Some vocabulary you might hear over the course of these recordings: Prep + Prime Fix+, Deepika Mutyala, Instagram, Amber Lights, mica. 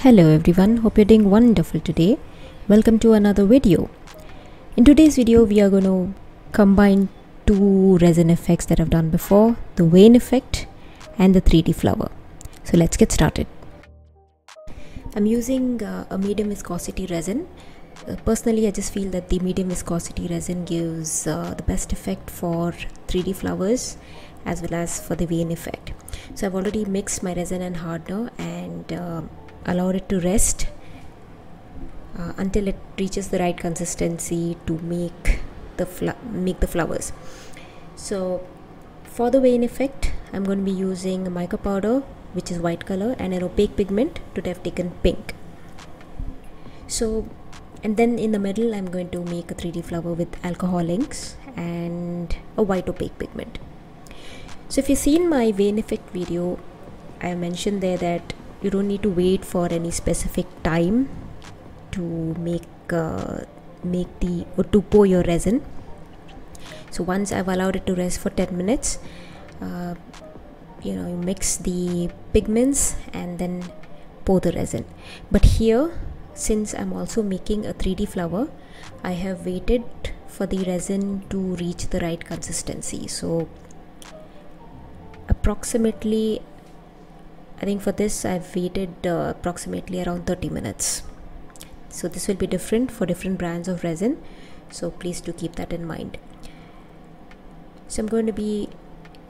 Hello everyone, hope you're doing wonderful today. Welcome to another video. In today's video we are going to combine two resin effects that I've done before, the Vane effect and the 3D flower. So let's get started. I'm using a medium viscosity resin. Personally I just feel that the medium viscosity resin gives the best effect for 3D flowers as well as for the Vane effect. So I've already mixed my resin and hardener and allowed it to rest until it reaches the right consistency to make the flowers. So for the Vane effect I'm going to be using a mica powder, which is white color, and an opaque pigment. Today I've taken pink. So and then in the middle I'm going to make a 3D flower with alcohol inks and a white opaque pigment. So if you've seen my Vane effect video, I mentioned there that you don't need to wait for any specific time to pour your resin. So once I've allowed it to rest for 10 minutes, you mix the pigments and then pour the resin. But here, since I'm also making a 3D flower, I have waited for the resin to reach the right consistency. So approximately, I think for this I've waited approximately around 30 minutes. So this will be different for different brands of resin, so please do keep that in mind. So I'm going to be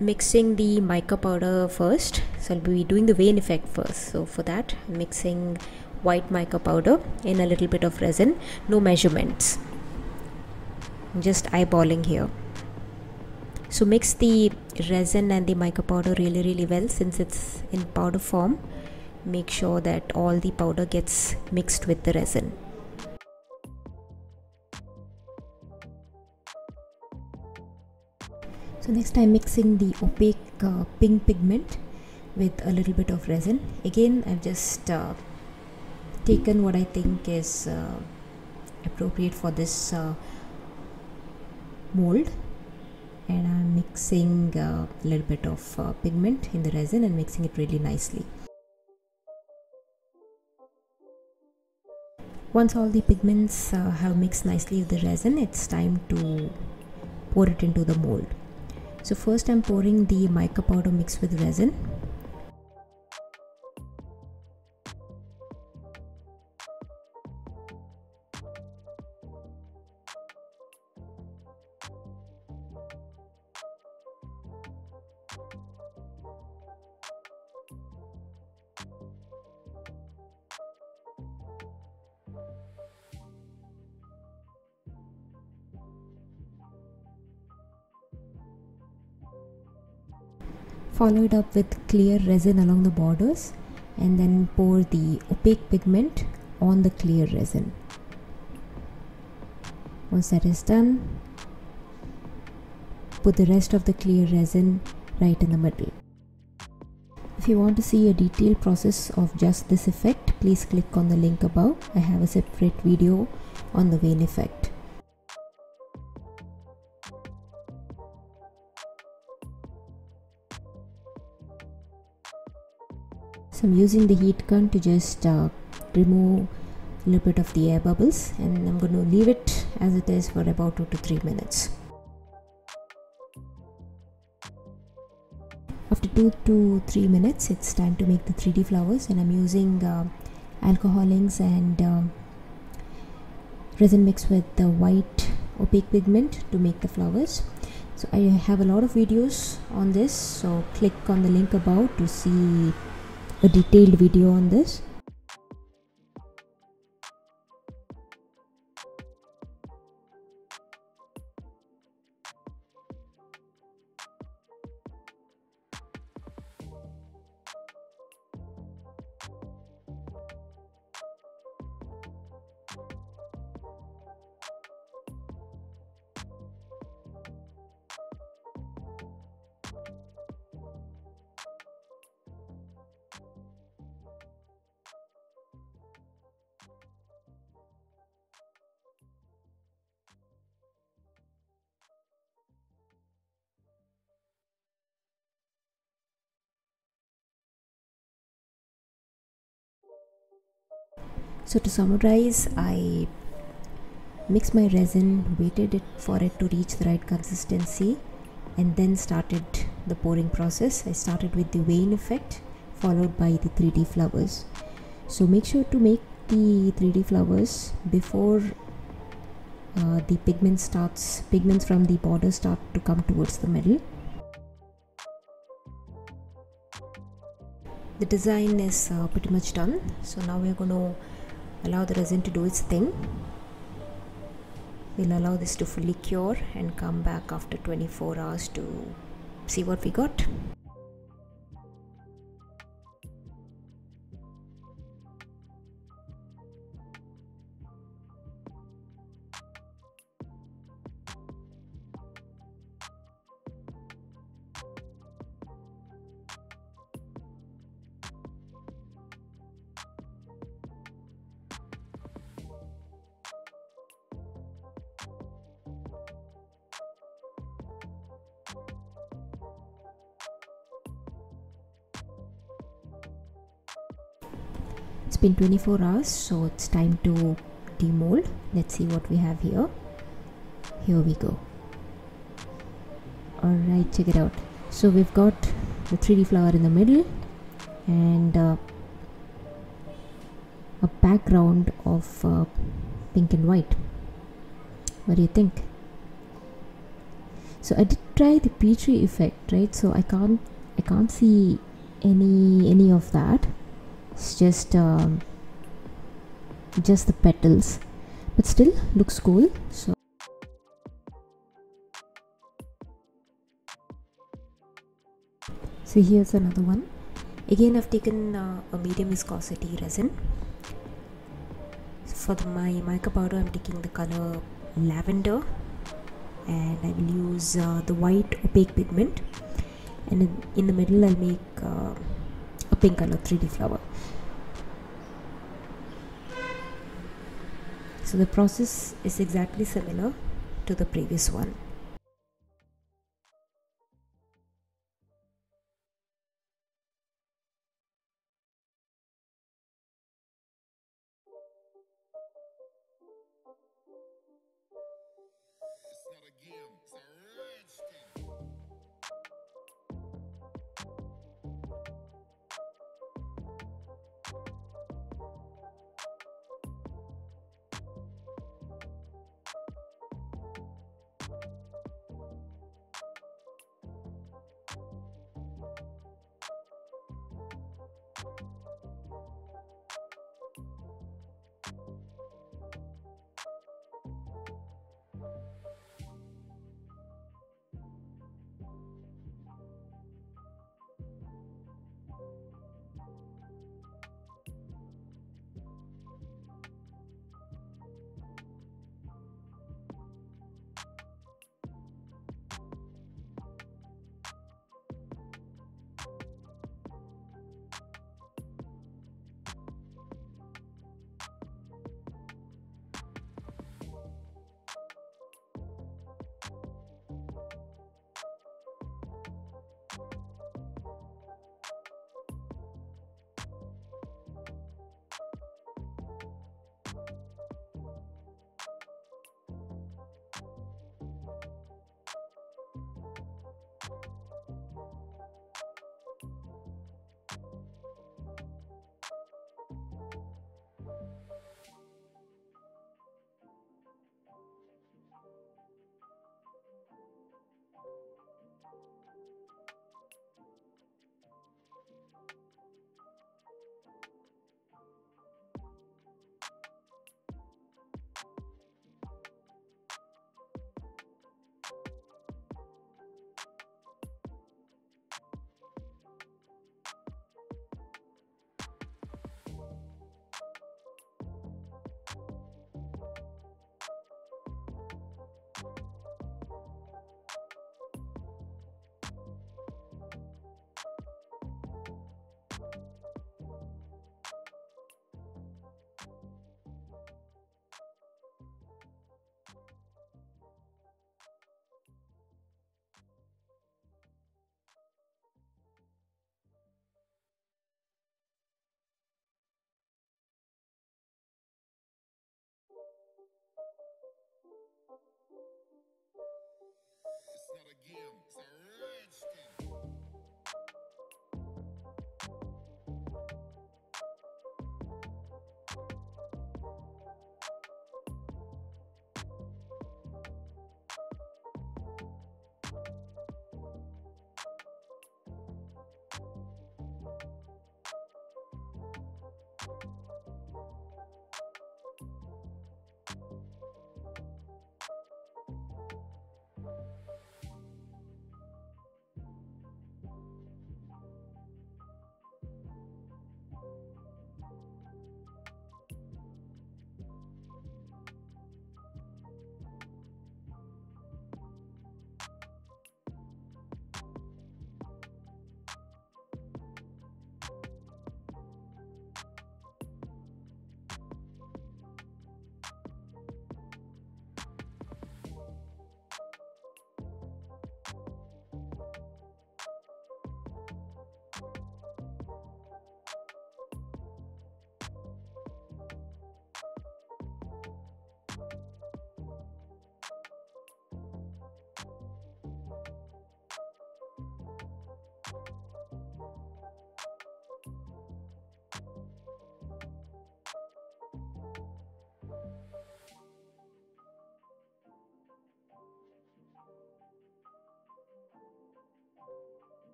mixing the mica powder first. So I'll be doing the Vane effect first. So for that I'm mixing white mica powder in a little bit of resin. No measurements, I'm just eyeballing here. So mix the resin and the mica powder really well. Since it's in powder form, make sure that all the powder gets mixed with the resin. So next I'm mixing the opaque pink pigment with a little bit of resin. Again I've just taken what I think is appropriate for this mold. And I'm mixing a little bit of pigment in the resin and mixing it really nicely. Once all the pigments have mixed nicely with the resin, it's time to pour it into the mold. So first I'm pouring the mica powder mixed with resin. Follow it up with clear resin along the borders and then pour the opaque pigment on the clear resin. Once that is done, put the rest of the clear resin right in the middle. If you want to see a detailed process of just this effect, please click on the link above. I have a separate video on the Vane effect. So I'm using the heat gun to just remove a little bit of the air bubbles, and I'm going to leave it as it is for about 2 to 3 minutes. After 2 to 3 minutes, it's time to make the 3D flowers, and I'm using alcohol inks and resin mixed with the white opaque pigment to make the flowers. So I have a lot of videos on this, so click on the link above to see a detailed video on this. So to summarize, I mixed my resin, waited for it to reach the right consistency, and then started the pouring process. I started with the vein effect followed by the 3D flowers. So make sure to make the 3D flowers before the pigments from the border start to come towards the middle. The design is pretty much done. So now we are going to allow the resin to do its thing. We'll allow this to fully cure and come back after 24 hours to see what we got. It's been 24 hours, so it's time to demold. Let's see what we have here. Here we go. Alright, check it out. So we've got the 3D flower in the middle and a background of pink and white. What do you think? So I did try the Petri effect, right? So I can't see any of that. It's just the petals, but still looks cool. So here's another one. Again, I've taken a medium viscosity resin. For my mica powder, I'm taking the color lavender, and I will use the white opaque pigment, and in the middle I'll make a pink color 3D flower. So the process is exactly similar to the previous one. It's not a game, it's a rich game.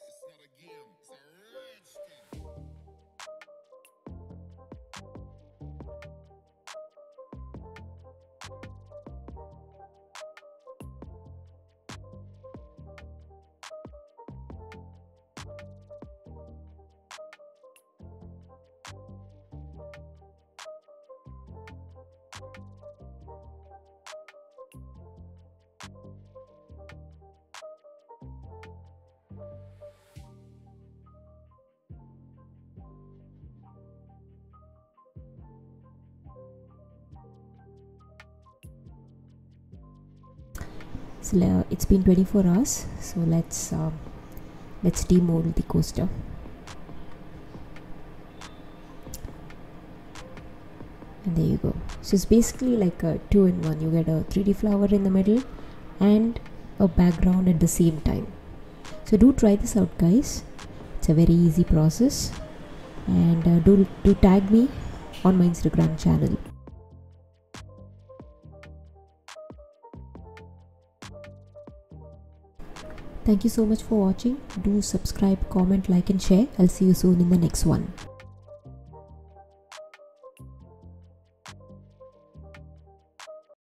It's not a game, it's a rich game. So it's been 24 hours, so let's demold the coaster. And there you go. So it's basically like a 2-in-1. You get a 3D flower in the middle and a background at the same time. So do try this out, guys. It's a very easy process. And do tag me on my Instagram channel. Thank you so much for watching. Do subscribe, comment, like and share. I'll see you soon in the next one.